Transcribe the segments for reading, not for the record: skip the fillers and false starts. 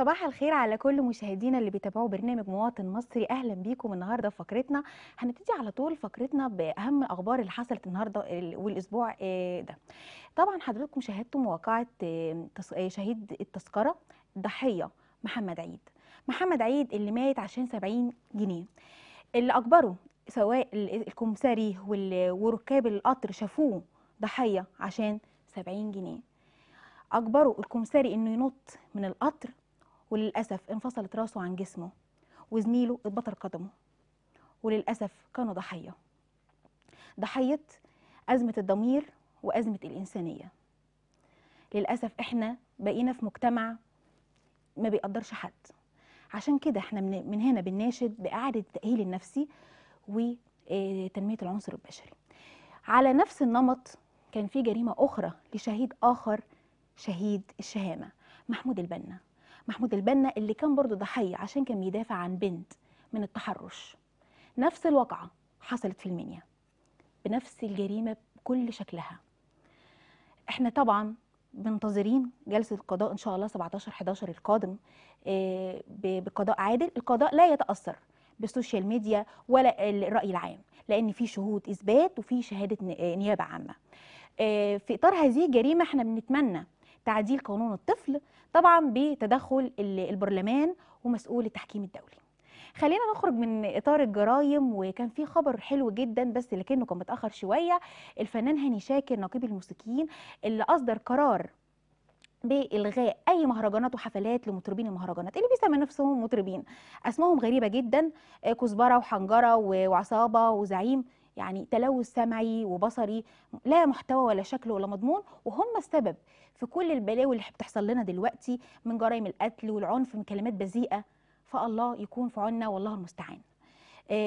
صباح الخير على كل مشاهدينا اللي بيتابعوا برنامج مواطن مصري. اهلا بيكم النهارده في فقرتنا. هنبتدي على طول فقرتنا باهم الاخبار اللي حصلت النهارده والاسبوع ده. طبعا حضراتكم شاهدتم واقعه شهيد التذكره، ضحيه محمد عيد اللي مات عشان 70 جنيه اللي اجبره سواء الكمساري وركاب القطر شافوه ضحيه عشان 70 جنيه اجبروا الكمساري انه ينط من القطر، وللاسف انفصلت راسه عن جسمه وزميله اتبطر قدمه، وللاسف كانوا ضحيه ازمه الضمير وازمه الانسانيه. للاسف احنا بقينا في مجتمع ما بيقدرش حد، عشان كده احنا من هنا بنناشد باعاده التاهيل النفسي وتنميه العنصر البشري. على نفس النمط كان في جريمه اخرى لشهيد اخر، شهيد الشهامه محمود البنا اللي كان برضو ضحيه عشان كان بيدافع عن بنت من التحرش. نفس الواقعه حصلت في المنيا بنفس الجريمه بكل شكلها. احنا طبعا منتظرين جلسه القضاء ان شاء الله 17/11 القادم بقضاء عادل. القضاء لا يتاثر بالسوشيال ميديا ولا الراي العام، لان في شهود اثبات وفي شهاده نيابه عامه. في اطار هذه الجريمه احنا بنتمنى تعديل قانون الطفل طبعا بتدخل البرلمان ومسؤول التحكيم الدولي. خلينا نخرج من اطار الجرايم. وكان في خبر حلو جدا بس لكنه كان متاخر شويه. الفنان هاني شاكر نقيب الموسيقيين اللي اصدر قرار بالغاء اي مهرجانات وحفلات لمطربين المهرجانات اللي بيسموا نفسهم مطربين، اسمائهم غريبه جدا، كزبره وحنجره وعصابه وزعيم، يعني تلوث سمعي وبصري لا محتوى ولا شكل ولا مضمون، وهم السبب في كل البلاوي اللي بتحصل لنا دلوقتي من جرائم القتل والعنف من كلمات بذيئه. فالله يكون في عوننا والله المستعان.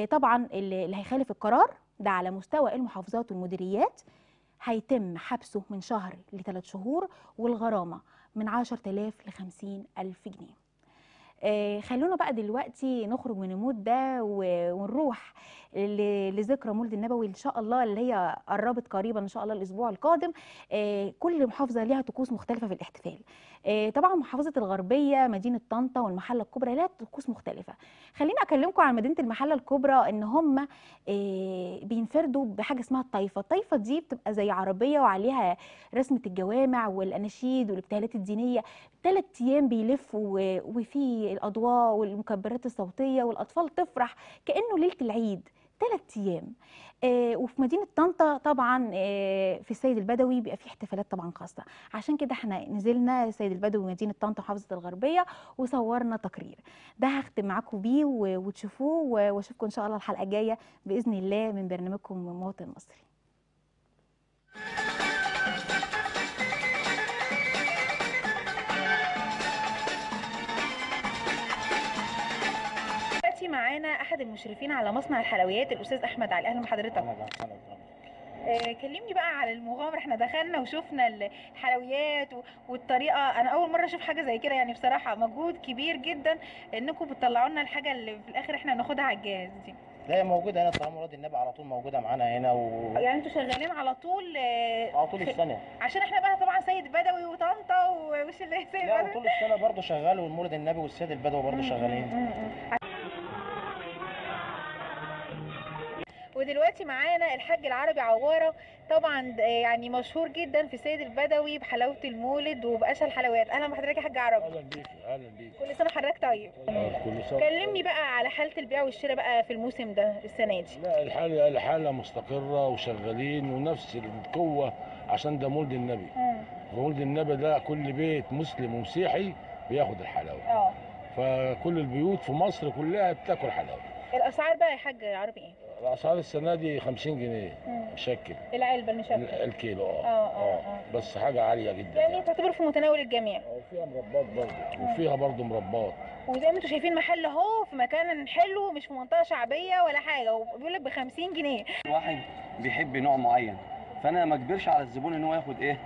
طبعا اللي هيخالف القرار ده على مستوى المحافظات والمديريات هيتم حبسه من شهر ل3 شهور، والغرامه من 10,000 ل50,000 جنيه. خلونا بقى دلوقتي نخرج من المود ده ونروح لذكرى المولد النبوي ان شاء الله، اللي هي قربت قريبا ان شاء الله الاسبوع القادم. كل محافظه ليها طقوس مختلفه في الاحتفال. طبعا محافظه الغربيه مدينه طنطا والمحله الكبرى لها طقوس مختلفه. خلينا اكلمكم عن مدينه المحله الكبرى، ان هم بينفردوا بحاجه اسمها الطايفه. الطايفه دي بتبقى زي عربيه وعليها رسمه الجوامع والاناشيد والابتهالات الدينيه. 3 ايام بيلفوا وفي الأضواء والمكبرات الصوتية والأطفال تفرح كأنه ليلة العيد 3 أيام. وفي مدينة طنطا طبعا في السيد البدوي بيبقى في احتفالات طبعا خاصة. عشان كده احنا نزلنا السيد البدوي مدينة طنطا محافظة الغربية وصورنا تقرير ده هختم معاكم بيه وتشوفوه، واشوفكم ان شاء الله الحلقة الجاية بإذن الله من برنامجكم مواطن مصري. معانا احد المشرفين على مصنع الحلويات الاستاذ احمد على. اهلا بحضرتك. كلمني بقى على المغامره. احنا دخلنا وشفنا الحلويات والطريقه، انا اول مره اشوف حاجه زي كده، يعني بصراحه مجهود كبير جدا انكم بتطلعوا لنا الحاجه اللي في الاخر احنا ناخدها على الجهاز دي. لا هي موجوده هنا، طعام مراد النبي على طول موجوده معانا هنا يعني انتوا شغالين على طول على طول السنه، عشان احنا بقى طبعا سيد بدوي وطنطا ومش اللي سيد بدوي، لا طول السنه برضه شغال، والمولد النبي والسيد البدوي برضه شغالين. ودلوقتي معانا الحاج العربي عوارة، طبعا يعني مشهور جدا في السيد البدوي بحلاوه المولد وباشهى الحلويات. اهلا بحضرتك يا حاج عربي. اهلا بيك. اهلا بيك. كل سنه حضرتك طيب. كل سنه. كلمني بقى على حاله البيع والشراء بقى في الموسم ده السنه دي. لا الحاله مستقره وشغالين ونفس القوه، عشان ده مولد النبي. مولد النبي ده كل بيت مسلم ومسيحي بياخد الحلاوه. فكل البيوت في مصر كلها بتاكل حلاوه. الاسعار بقى يا حاج عربي ايه؟ الاسعار السنه دي 50 جنيه مشكل العلبه المشكل الكيلو. بس حاجه عاليه جدا، يعني تعتبر في متناول الجميع، وفيها مربات برضه وزي ما انتوا شايفين محل اهو في مكان حلو، مش في منطقه شعبيه ولا حاجه، وبيقول لك ب 50 جنيه. واحد بيحب نوع معين، فانا ما اجبرش على الزبون ان هو ياخد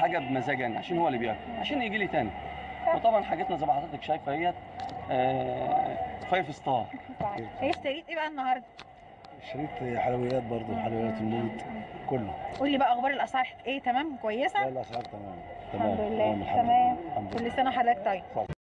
حاجه بمزاجنا، عشان هو اللي بياكل عشان يجي لي تاني. وطبعا حاجتنا زي ما حضرتك شايفه هي 5 ستار. اشتريت ايه بقى النهارده؟ اشتريت حلويات برضه، حلويات المولد كله. قول لي بقى اخبار الاسعار ايه؟ تمام كويسه؟ لا الاسعار تمام. الحمد لله. كل سنه وحضرتك طيب.